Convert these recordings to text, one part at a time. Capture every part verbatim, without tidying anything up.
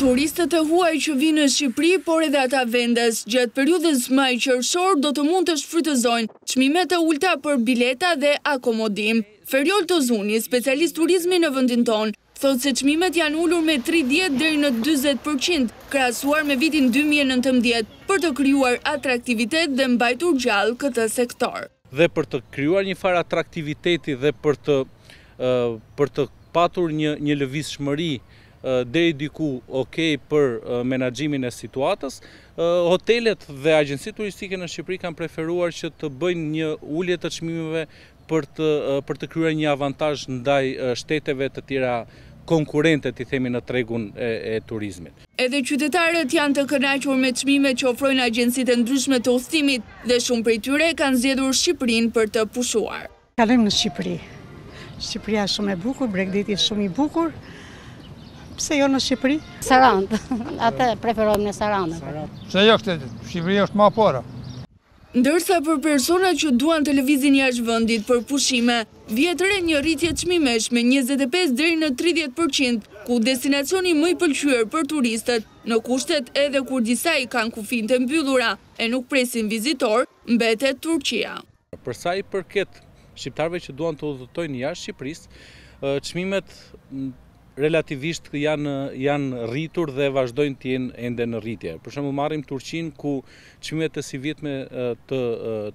Turistët e huaj që vinë në Shqipëri, por edhe ata vendes, gjatë periudhës maj qershor do të mund të shfrytëzojnë çmimet e ulta për bileta dhe akomodim. Ferjolt Ozuni, specialist turizmi në vendin tonë, thotë se çmimet janë ulur me tridhjetë deri në dyzet përqind krahasuar me vitin dy mijë e nëntëmbëdhjetë për të krijuar atraktivitet dhe mbajtur gjallë këtë sektor. Dhe për të krijuar një farë atraktiviteti dhe për të uh, për të patur një një lëvizshmëri deri diku okay për menaxhimin e situatës. Hotelet dhe agjencitë turistike në Shqipëri kanë preferuar që të bëjnë një ulje të çmimeve për të për të kryer një avantazh ndaj shteteve të tjera konkurrente, i themi, në tregun e, e turizmit. Edhe qytetarët janë të kënaqur me çmimet që ofrojnë agjencitë e ndryshme të udhëtimit dhe shumë prej tyre kanë zgjedhur Shqipërinë për të pushuar. Kalojmë në Shqipëri. Shqipëria është shumë e bukur, Bregdeti është shumë i bukur. Pse jo në Shqipëri? Sarandë, atë preferojmë në Sarandë. Pse jo këtë, Shqipëria është më para. Ndërsa për persona që duan të lëvizin jashtë vendit për pushime, vjet re një rritje çmimesh me njëzet e pesë deri në tridhjetë përqind, ku destinacioni më i pëlqyer për turistët, në kushtet edhe kur disa i kanë kufinë të mbyllura e nuk presin vizitor, mbetet Turqia. Për sa i përket shqiptarëve që duan të udhëtojnë jashtë Shqipërisë, çmimet relativisht janë janë rritur dhe vazhdojnë të jenë ende në rritje. Për shembull, marrim Turqinë ku çmimet e si vitme të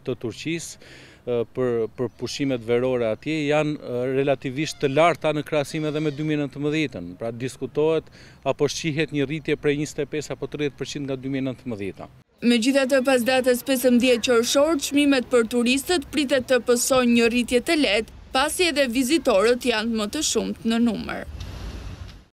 të Turqisë për për pushimet verore atje janë relativisht të larta në krahasim edhe me dy mijë e nëntëmbëdhjetën. Pra diskutohet apo shihet një rritje prej njëzet e pesë apo tridhjetë përqind nga dy mijë e nëntëmbëdhjeta. Megjithatë, pas datës pesëmbëdhjetë qershor, çmimet për turistët pritet të pasojnë një rritje të lehtë, pasi edhe vizitorët janë më të shumtë në numër.